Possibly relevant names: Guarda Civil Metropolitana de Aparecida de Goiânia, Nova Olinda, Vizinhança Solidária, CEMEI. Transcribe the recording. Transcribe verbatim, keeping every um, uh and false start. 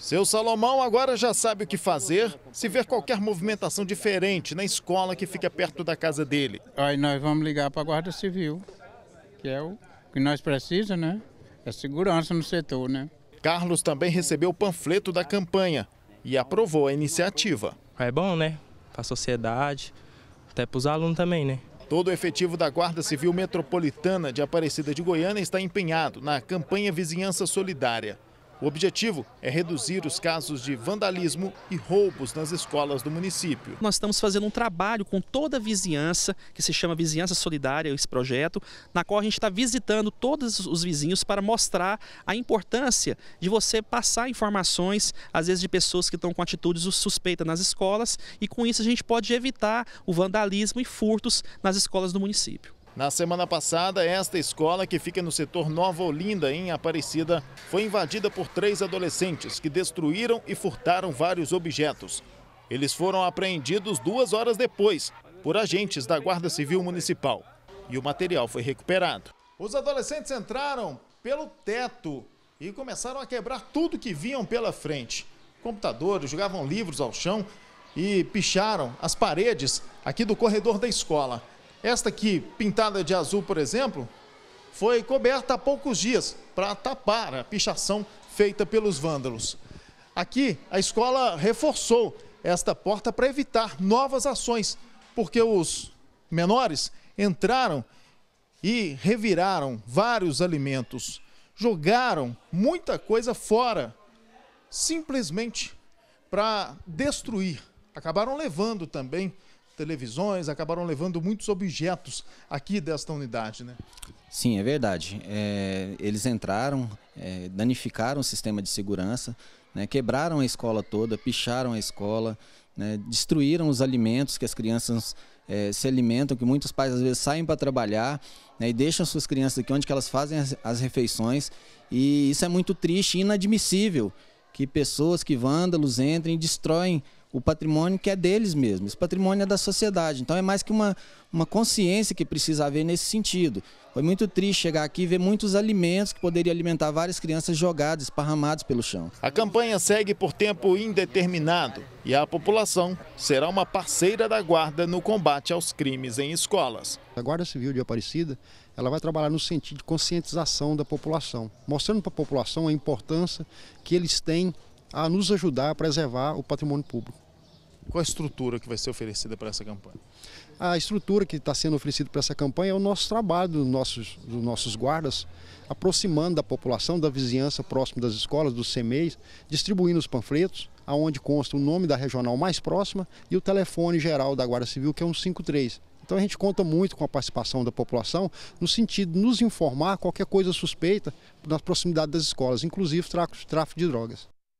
Seu Salomão agora já sabe o que fazer se ver qualquer movimentação diferente na escola que fica perto da casa dele. Aí nós vamos ligar para a Guarda Civil, que é o que nós precisamos, né? É segurança no setor, né? Carlos também recebeu o panfleto da campanha e aprovou a iniciativa. É bom, né? Para a sociedade, até para os alunos também, né? Todo o efetivo da Guarda Civil Metropolitana de Aparecida de Goiânia está empenhado na campanha Vizinhança Solidária. O objetivo é reduzir os casos de vandalismo e roubos nas escolas do município. Nós estamos fazendo um trabalho com toda a vizinhança, que se chama Vizinhança Solidária, esse projeto, na qual a gente está visitando todos os vizinhos para mostrar a importância de você passar informações, às vezes de pessoas que estão com atitudes suspeitas nas escolas, e com isso a gente pode evitar o vandalismo e furtos nas escolas do município. Na semana passada, esta escola, que fica no setor Nova Olinda, em Aparecida, foi invadida por três adolescentes que destruíram e furtaram vários objetos. Eles foram apreendidos duas horas depois por agentes da Guarda Civil Municipal e o material foi recuperado. Os adolescentes entraram pelo teto e começaram a quebrar tudo que vinham pela frente. Computadores, jogavam livros ao chão e picharam as paredes aqui do corredor da escola. Esta aqui, pintada de azul, por exemplo, foi coberta há poucos dias para tapar a pichação feita pelos vândalos. Aqui, a escola reforçou esta porta para evitar novas ações, porque os menores entraram e reviraram vários alimentos, jogaram muita coisa fora, simplesmente para destruir. Acabaram levando também televisões, acabaram levando muitos objetos aqui desta unidade, né? Sim, é verdade. É, eles entraram, é, danificaram o sistema de segurança, né, quebraram a escola toda, picharam a escola, né, destruíram os alimentos que as crianças é, se alimentam, que muitos pais às vezes saem para trabalhar, né, e deixam suas crianças aqui onde que elas fazem as, as refeições. E isso é muito triste e inadmissível, que pessoas, que vândalos entrem e destroem o patrimônio que é deles mesmos, o patrimônio é da sociedade. Então é mais que uma, uma consciência que precisa haver nesse sentido. Foi muito triste chegar aqui e ver muitos alimentos que poderiam alimentar várias crianças jogadas, esparramadas pelo chão. A campanha segue por tempo indeterminado e a população será uma parceira da Guarda no combate aos crimes em escolas. A Guarda Civil de Aparecida, ela vai trabalhar no sentido de conscientização da população, mostrando para a população a importância que eles têm a nos ajudar a preservar o patrimônio público. Qual a estrutura que vai ser oferecida para essa campanha? A estrutura que está sendo oferecida para essa campanha é o nosso trabalho, dos nossos, dos nossos guardas, aproximando da população, da vizinhança próxima das escolas, dos CEMEIs, distribuindo os panfletos, aonde consta o nome da regional mais próxima e o telefone geral da Guarda Civil, que é um cinco três. Então a gente conta muito com a participação da população no sentido de nos informar qualquer coisa suspeita na proximidade das escolas, inclusive tráfico de drogas.